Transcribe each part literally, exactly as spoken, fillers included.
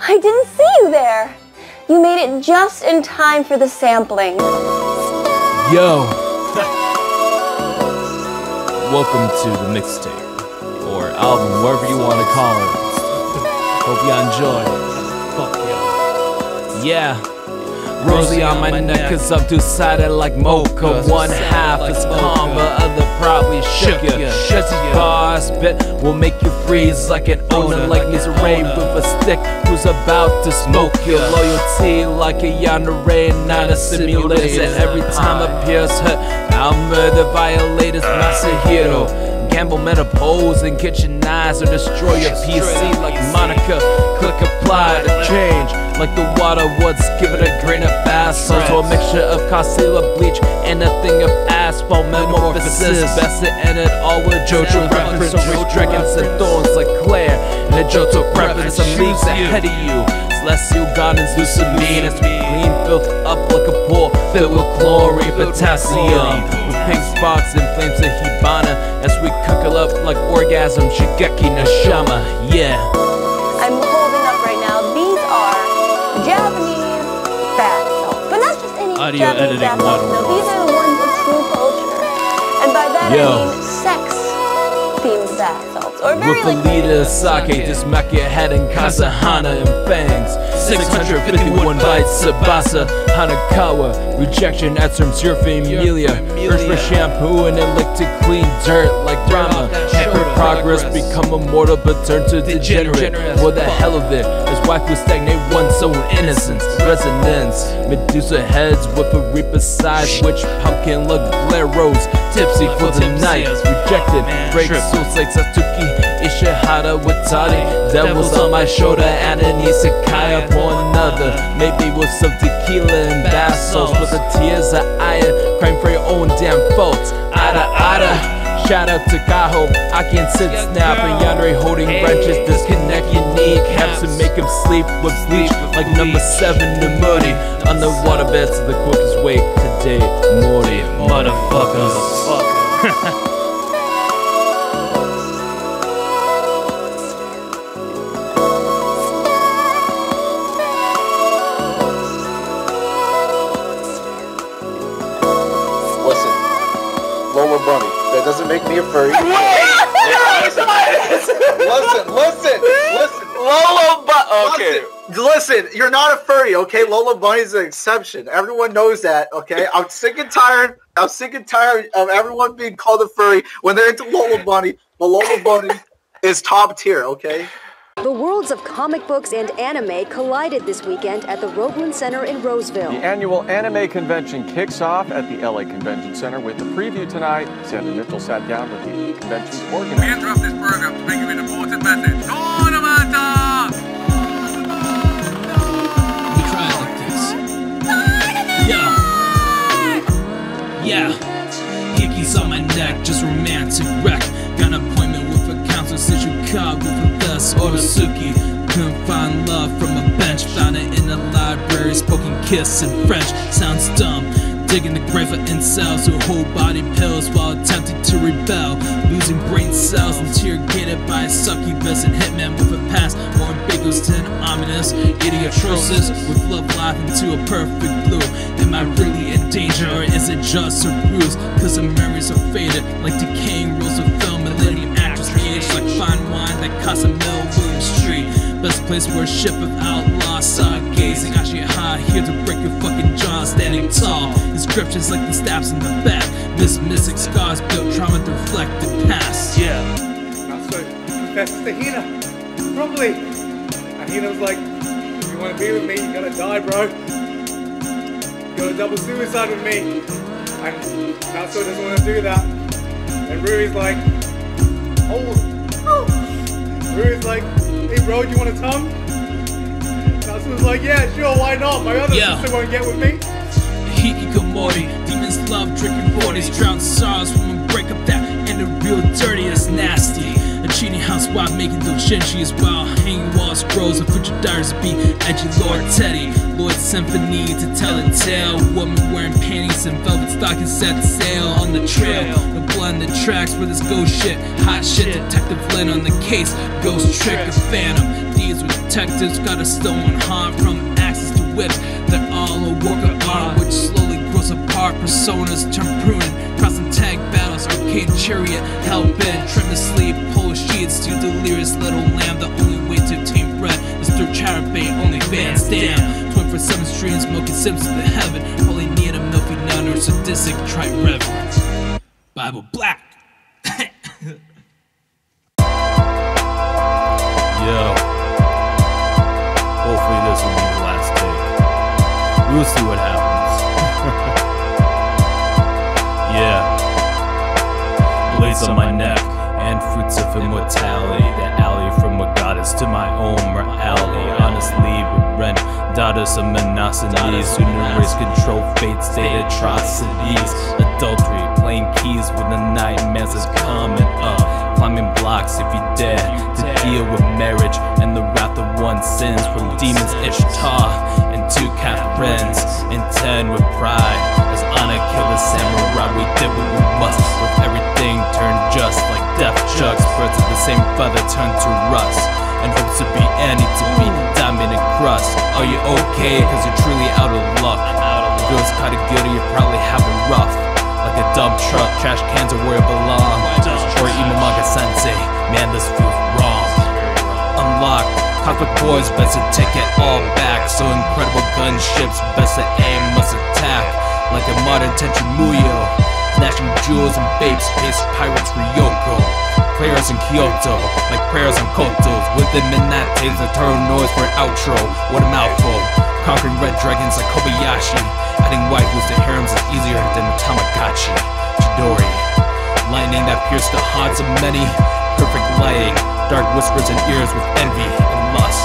I didn't see you there. You made it just in time for the sampling. Yo. Welcome to the mixtape, or album, whatever you want to call it. Hope you enjoy. Fuck y'all. Yeah. Rosie on my neck, cause I'm two-sided like mocha. One half is calm, the other probably shook ya. Just as boss bit will make you freeze like an owner, like he's arraigned with a stick who's about to smoke your loyalty like a Yandere, not a simulator. Every time a pierce hurt, I'll murder violators. Masahiro, gamble menopause and kitchen eyes, or destroy your P C like Monica. Click apply to change like the water woods, give it a grain of asphalt, so a mixture of causilla bleach and a thing of asphalt. Metamorphosis, best to end it all with Jojo reference. So rich dragons and thorns like Claire, and a Jojo preference. Some leaves ahead of you, celestial gardens, lucamine. It's clean, built up like a pool filled with chlorine, potassium, with pink spots and flames of hibana as we cuckle up like orgasm. Shigeki Nashama, yeah. I'm holding up right now. These are Japanese bath salts, but not just any audio Japanese bath salts. No, these are the ones of true culture, and by that Yo. I mean sex-themed bath salts, or very with like Alita sake, just smack your head in Kasahana and fangs. six hundred fifty-one bites Sabasa, Hanakawa, rejection excerpts your familia. Urge for shampoo and then lick to clean dirt like drama. Hamper progress, become immortal but turn to degenerate. For the hell of it, his wife will stagnate one's own innocence. Resonance, Medusa heads with a reaper size. Witch pumpkin look Blair Rose, tipsy for the night. Rejected, break souls like Tatuki, Ishihara, Watari. Devils on my shoulder, and an isekai upon another. Maybe with some tequila and bath salts, with the tears of iron, crying for your own damn faults. Ada, ada. Shout out to Kaho, I can't sit snap, and Yandere holding hey. Wrenches, disconnect your kneecaps and make him sleep with bleach like number seven to Murdy. On the waterbeds of the quickest way today, Morty, motherfuckers. Listen, Lola Bunny, that doesn't make me a furry. Listen, listen, listen. Lola Bunny. Okay. Listen, listen, you're not a furry, okay? Lola Bunny's an exception. Everyone knows that, okay? I'm sick and tired. I'm sick and tired of everyone being called a furry when they're into Lola Bunny. But Lola Bunny is top tier, okay? The worlds of comic books and anime collided this weekend at the Roebling Center in Roseville. The annual anime convention kicks off at the L A Convention Center with the preview tonight. Sandra Mitchell sat down with the convention's organizer. We interrupt this program to bring you an important message. Tournamenta! We try like this. Tournament! Yeah. Yeah. Hickeys on my neck, just romantic wreck. Got an appointment with a counselor in Chicago with us or Suki. Couldn't find love from a bench, found it in the library, spoken kiss in French. Sounds dumb, digging the grave for incels who hold body pills while attempting to rebel, losing brain cells, interrogated by a succubus and hitman with a past more ambiguous than ominous, idiotrosis with love life into a perfect blue. Am I really in danger, or is it just a bruise? Cause the memories are faded like decaying rolls of film, millennium actors aged like fine wine that cost a mill. William Street, best place where a ship of outlaws saw gazing. Actually high, here to break your fucking jaw, standing tall. Inscriptions like the stabs in the back. This mystic scars built trauma to reflect the past. Yeah. Now, so that's the Hina, probably. And Hina was like, if you want to be with me, you gotta die, bro. You gotta double suicide with me. And Natsuo doesn't want to do that. And Ruby's like, oh, oh. Ruby's like, hey bro, do you want to come? Natsuo's like, yeah, sure, why not? My other yeah. sister won't get with me. Hikikomori, demons love drinking forties, drown sorrows when we break up that, and the real dirty is nasty. A cheating housewife making doujinshi as well, hanging wall scrolls and future diaries be edgy Lord Teddy. Lord Symphony to tell a tale, woman wearing panties and velvet stockings set sail on the trail. The blood in the tracks where this ghost shit, hot shit, Detective Lynn on the case, Ghost Trick, a phantom. these detectives got us stolen harm from axes to whips that all a work of art, which slowly grows apart. Personas turn prune, crossing tag battles, arcade chariot, hellbent, trim to sleep, polar sheets, two delirious little lamb. The only way to tame bread is through charabay, only fans damn. twenty-four seven streams, milky sims to the heaven. Probably need a milky nun or sadistic trite reverend. Bible Black. Yo, hopefully this will be the last take. We'll see what happens. Yeah. Blades on my neck and fruits of immortality. The alley from a goddess to my own morality. Honestly, with rent, daughters of monosities. Universe control fate, state atrocities. Adultery, playing keys with the nightmares is coming up. Climbing blocks if you dare to deal with marriage and the wrath of one's sins from demons Ishtar and two cat friends in ten with pride. As honor killer samurai, we did what we must, with everything turned just like death jugs. Birds of the same feather turned to rust, and hopes to be any to be diamond and crust. Are you okay? Cause you're truly out of luck. If it was kinda guilty, you're probably having rough. Like a dump truck, trash cans are where it belongs. Or even manga sensei, man this feels wrong. Unlock, cockpit boys best to take it all back. So incredible gunships, best to aim, must attack. Like a modern Tenchi Muyo, flashing jewels and babes, face pirates Ryoko. Prayers in Kyoto, like prayers on Kotos. Within midnight tails, eternal noise for an outro. What a mouthful, conquering red dragons like Kobayashi. Adding waifus to harems is easier than the Tamagotchi. Chidori, lightning that pierced the hearts of many. Perfect lighting, dark whispers in ears with envy and lust.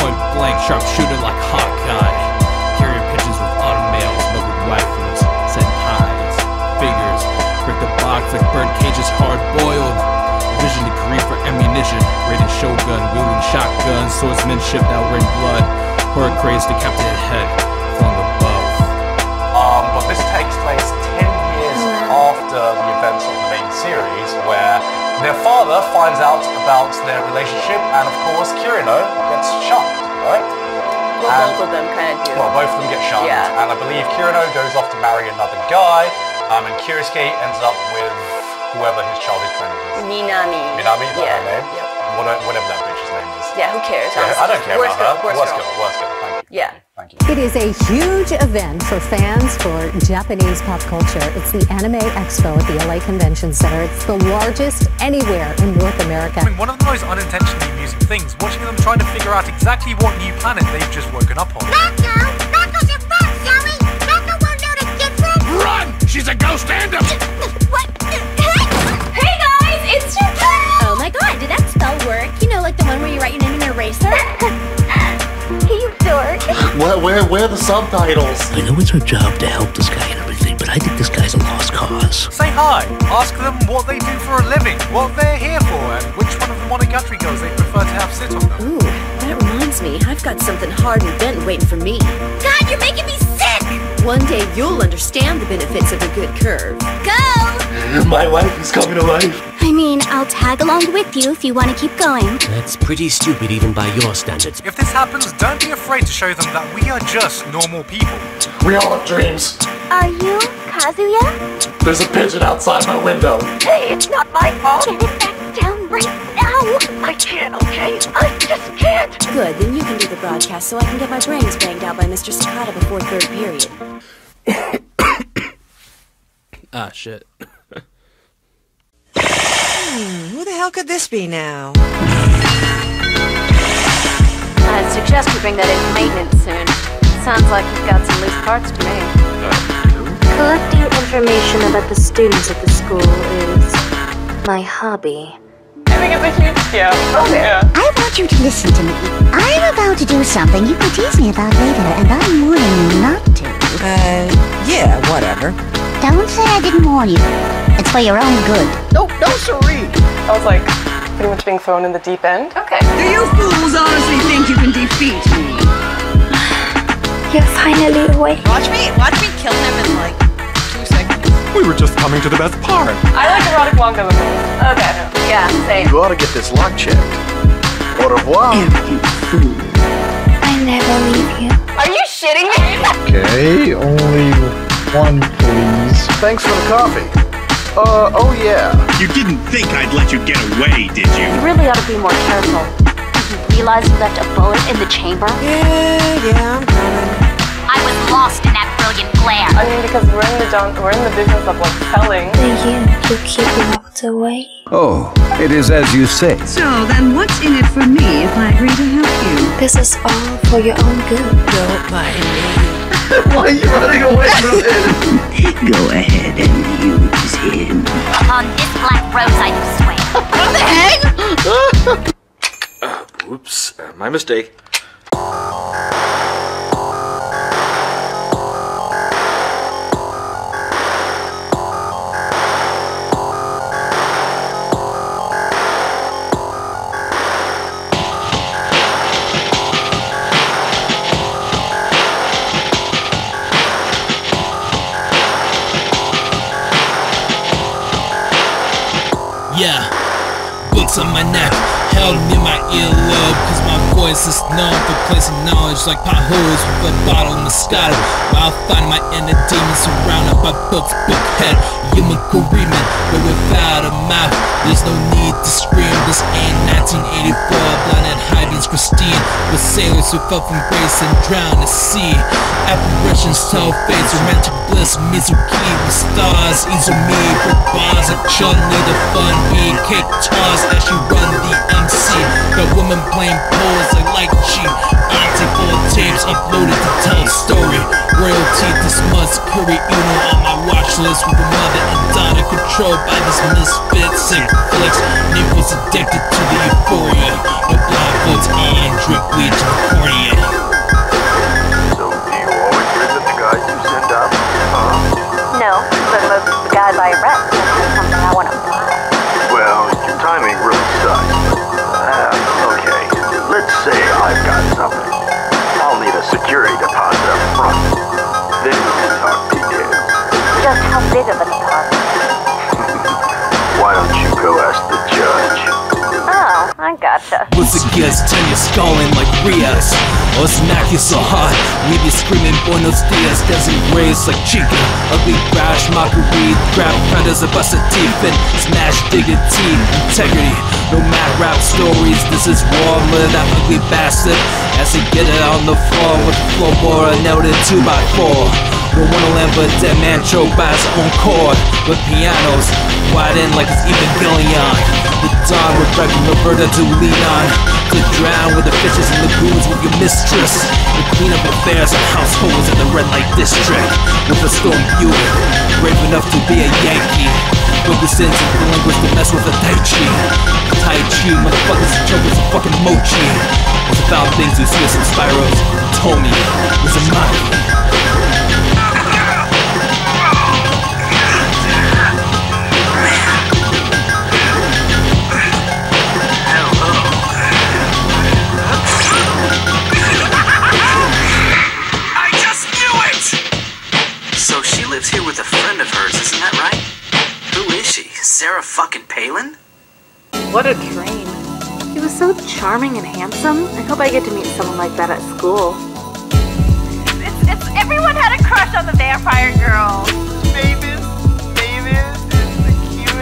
Point blank, sharp shooter like Hawkeye. Carrier pigeons with autumn males, but with waifus, senpais, figures. Break the box like bird cages, hard boiled. Vision degree for ammunition. Rated shogun, wielding shotguns, swordsmanship that were in blood. Horror crazed decapitated head, flung above. Um, but this takes place ten years after the events of the main series, where their father finds out about their relationship, and of course Kirino gets shunned, right? Well, and, both of them kind of do. Well, both of them get shunned, yeah. And I believe Kirino goes off to marry another guy, um, and Kirisuke ends up with whoever his childhood friend is. Minami. Minami, is that yeah. her name? Yep. Whatever, whatever that bitch's name is. Yeah, who cares? Yeah, I don't care worst about girl, that. Worst girl, worst girl. Worst girl. Yeah. Thank you. It is a huge event for fans for Japanese pop culture. It's the Anime Expo at the L A Convention Center. It's the largest anywhere in North America. I mean, one of the most unintentionally amusing things, watching them trying to figure out exactly what new planet they've just woken up on. Mako! Mako's in front, Zoe! Mako won't know the difference! Run! She's a ghost and a... What? Hey guys, it's Japan! Oh my god, did that spell work? You know, like the one where you write your name in an eraser? You dork. Where, where, where are the subtitles? I know it's our job to help this guy and everything, but I think this guy's a lost cause. Say hi. Ask them what they do for a living, what they're here for, and which one of the Monogatari girls they prefer to have sit on them. Ooh, that reminds me. I've got something hard and bent waiting for me. God, you're making me sick! One day you'll understand the benefits of a good curve. Go! My wife is coming to life. I mean, I'll tag along with you if you want to keep going. That's pretty stupid even by your standards. If this happens, don't be afraid to show them that we are just normal people. We all have dreams. Are you Kazuya? There's a pigeon outside my window. Hey, it's not my fault. Get it back down right now. I can't, okay? I just can't. Good, then you can do the broadcast so I can get my brains banged out by Mister Sakata before third period. Ah, shit. Hmm, who the hell could this be now? I'd suggest we bring that in for maintenance soon. Sounds like you've got some loose parts for me. Collecting information about the students at the school is my hobby. I think it's a huge deal. Oh yeah. I want you to listen to me. I'm about to do something you can tease me about later, and I'm warning you not to. Uh, yeah, whatever. Don't say I didn't warn you. It's for your own good. No, no, siree. I was like, pretty much being thrown in the deep end. Okay. Do you fools honestly think you can defeat me? You're finally awake. Watch me, watch me kill him in like two seconds. We were just coming to the best part. I like erotic manga movies. Okay. Yeah, same. You ought to get this lock checked. Au revoir. Oh, you fool. I never leave you. Are you shitting me? Okay, only one, please. Thanks for the coffee. Uh, oh yeah. You didn't think I'd let you get away, did you? You really ought to be more careful. Did you realize you left a bullet in the chamber? Yeah, yeah, I'm coming. I was lost in that brilliant glare. I mean, because we're in the don- we're in the business of, like, selling. Thank you. You keep locked away. Oh, it is as you say. So, then what's in it for me if I agree to help you? This is all for your own good. Don't mind me. Why are you running away from him? Go ahead and use him. On this black rose, I do swear. What the heck? uh, oops, uh, my mistake. On my neck, held in my earlobe, cause my voice is known for placing knowledge like potholes with a bottle Moscato. I'll find my inner demons surrounded by books, bookhead, human agreement, but without a mouth. There's no need to scream. This ain't nineteen eighty-four, blind and hiding Christine, with sailors who fell from grace and drowned at sea. Apparitions tell fates, romantic bliss, Mizuki with stars, Izumi for bars of chutney, the fun being cake toss as she run the M C. The woman playing poles like lychee, auntie full of tapes uploaded to tell a story. Royalty this month's Kirino on my watch list, with a mother and daughter controlled by this misfit sick flicks. Nick was addicted to the euphoria, but blindfolds on drip lead to the cornea. So do you always visit the guys you send out? Huh? No, but most of the guys I rent is something I want to buy. Well, your timing really sucks. Uh, okay, let's say I've got something. I'll need a security deposit up front. Then we can talk details. Just how big of a deposit? Why don't you go ask the judge? Oh, I gotcha. What's the guess? Turn your skull in like Rias. Or smack you so hard, leave you screaming Buenos Dias. Doesn't raise like chicken. Ugly brash mockery, grab counters and bust a teeth and smash dignity, integrity. No mad rap stories, this is war with that ugly bastard. As they get it on the floor with the floorboard nailed in two by four. No one will ever dead man choked by his own cord. With pianos wide in like it's Evangelion. The dawn with Dragon Roberta to lean on. To drown with the fishes and lagoons with your mistress. The clean up affairs of households in the red light district. With a storm beauty, brave enough to be a Yankee. But the sins of the language to mess with a Tai Chi. Tai Chi, motherfuckers and chokers and fucking mochi. It's about things you see us in Spyro's. Tomy was a mockery. Sarah fucking Palin? What a dream. He was so charming and handsome. I hope I get to meet someone like that at school. It's, it's, everyone had a crush on the vampire girl. Mavis, Mavis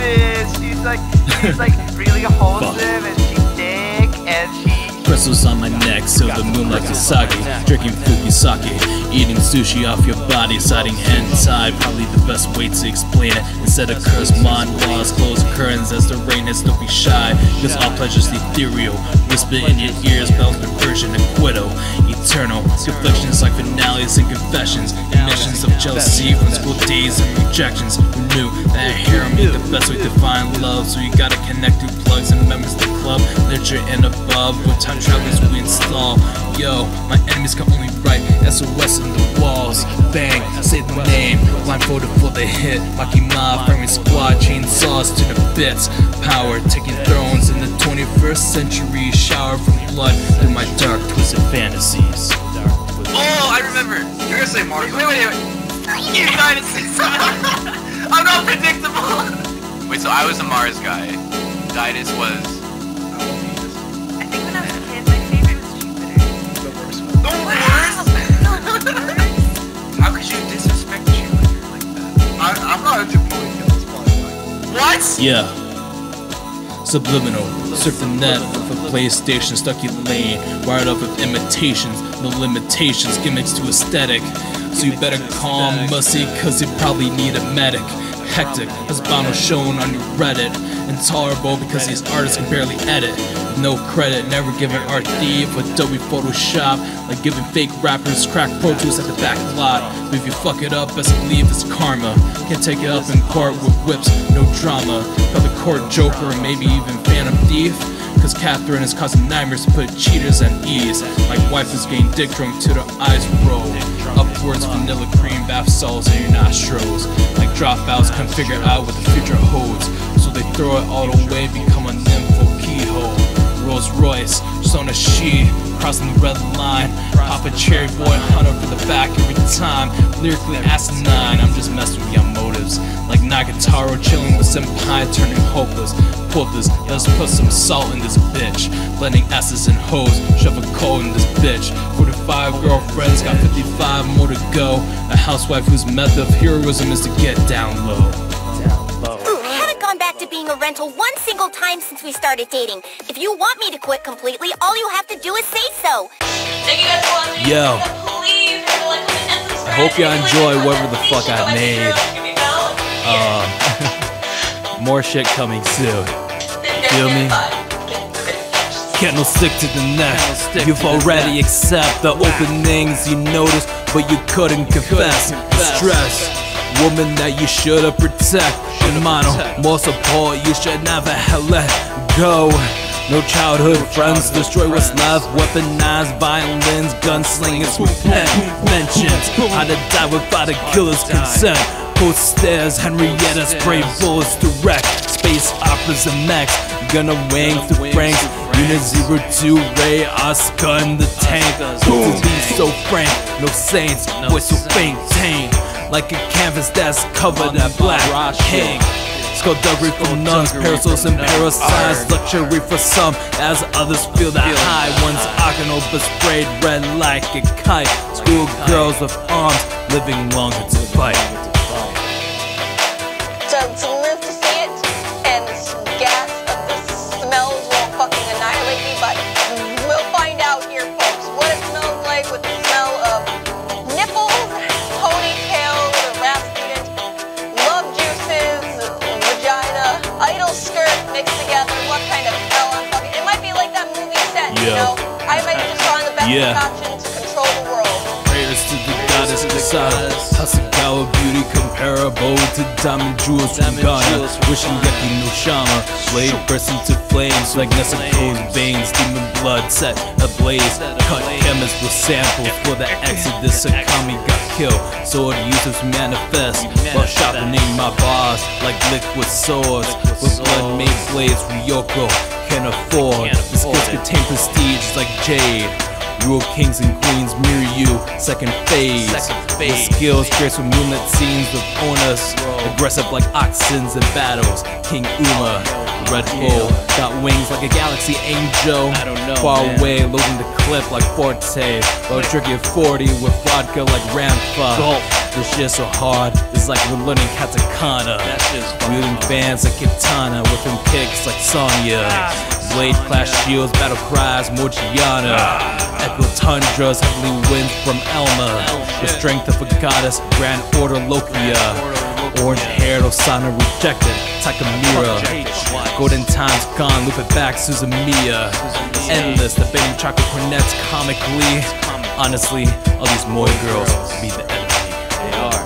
is the cutest. She's like, she's like really wholesome and she's thick and she... Crystals on my neck, so the moonlight is soggy. Drinking fukisake, eating sushi off your body, citing hentai. Probably the best way to explain it. Instead of cursed monologues, closed curtains as the rain hits, don't be shy. Cause all pleasure's ethereal. Whisper in your ears, bells perversion and quittal. Eternal conflictions like finales and confessions. Admissions of jealousy from school days and rejections. Who knew that harem ain't the best way to find love? So you gotta connect through plugs and members to club, literature and above. What time travelers we install? Yo, my enemies can only write S O S in the walls. Bang, say the name. Blindfolded before they hit. Makima, firing squad, chainsaws to the bits. Power taking thrones in the twenty-first century. Shower from blood through my dark twisted fantasies. Oh, I remember. You're gonna say Mario. Wait, wait, wait. United States. I'm not predictable. Wait, so I was a Mars guy. Didus was. I think when I was Yeah. Subliminal, surfing that with a PlayStation, stuck your lane, wired up with imitations, no limitations, gimmicks to aesthetic. So you better calm Mussy, cause you probably need a medic. Hectic, as Bono shown on your Reddit. Intolerable because these artists can barely edit. No credit, never giving art thief with Adobe Photoshop. Like giving fake rappers crack Pro Tools at the back lot. But if you fuck it up, best believe it's karma. Can't take it up in court with whips, no drama. Got the court Joker and maybe even Phantom Thief. Cause Catherine is causing nightmares to put cheaters at ease. Like wife's getting dick drunk till their eyes roll. Upwards vanilla cream bath salts in your nostrils. Like dropouts can figure out what the future holds. So they throw it all away, become a nympho keyhole. Rolls Royce, Sona She, crossing the red line. Pop a cherry boy, hunter for the back every time. Lyrically asinine, I'm just messing with your motives. Like Nagataro chilling with senpai turning hopeless. Pull this, let's put some salt in this bitch. Blending asses and hoes, shove a coal in this bitch. Forty-five girlfriends, got fifty-five more to go. A housewife whose method of heroism is to get down low. I haven't gone back to being a rental one single time since we started dating. If you want me to quit completely, all you have to do is say so. Yo, I hope y'all enjoy whatever the fuck I made. Um, more shit coming soon. Feel me? Can't no stick to the next. You've already accepted the openings you noticed, but you couldn't confess. Stress. Woman that you should've protect. Hermano, more support you should never have let go. No childhood friends, destroy what's left. Weaponized violins, gunslingers with pen mentions. I'd have died without a killer's consent. Both stairs, Henrietta's brave bullets direct. Space operas and mechs, gonna wing through ranks. Unit zero two, Ray, Oscar in the tank. Boom, to be so frank, no saints, boys so faint, tame. Like a canvas that's covered in black ink. Skullduggery for nuns, parasols and parasites. Luxury for some, as others feel that high. One's occasional but sprayed red like a kite. School girls with arms, living longer to fight. So to live to see it, and the gas of the smells will fucking annihilate me, but we'll find out here, folks, what it smells like with the smell of nipples, ponytails, rasputin, love juices, vagina, idle skirt mixed together. What kind of hell I'm fucking? It might be like that movie set, yeah. You know. I might have just gone the best yeah. option to control the world. Prayers to the goddess of the goddess. Hasagawa beauty comparable to diamond jewels from Ghana. Wishing Yaki no Shama, blade burst into flames like Nezuko's veins. Demon blood set ablaze. Cut chemists with samples for the exodus. Sakami got killed, sword users manifest. While sharpening my bars like liquid swords. With blood made blades, Ryoko can't afford. This skills contain prestige like jade. Rule kings and queens mirror you, second phase. The skills graced with moonlit scenes with onus. Aggressive like oxen in battles. King Uma, Red Bull, got wings like a galaxy angel. Far away, loading the clip like Forte. Low tricky forty with vodka like Rampa. This shit's so hard, it's like we're learning katakana. Wielding bands like Kitana, whipping kicks like Sonya. Blade clash shields, battle cries, Morgiana. Echo tundras, heavily winds from Elma. The strength of a goddess, Grand Order Lokia. Orange-haired Osana rejected, Takamura. Golden times gone, loop it back, Suzumiya. Endless, debating chocolate cornets comically. Honestly, all these moe girls be the enemy. They are.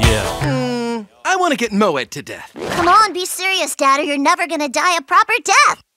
Yeah. I want to get mowed to death. Come on, be serious, Dad, or you're never gonna die a proper death.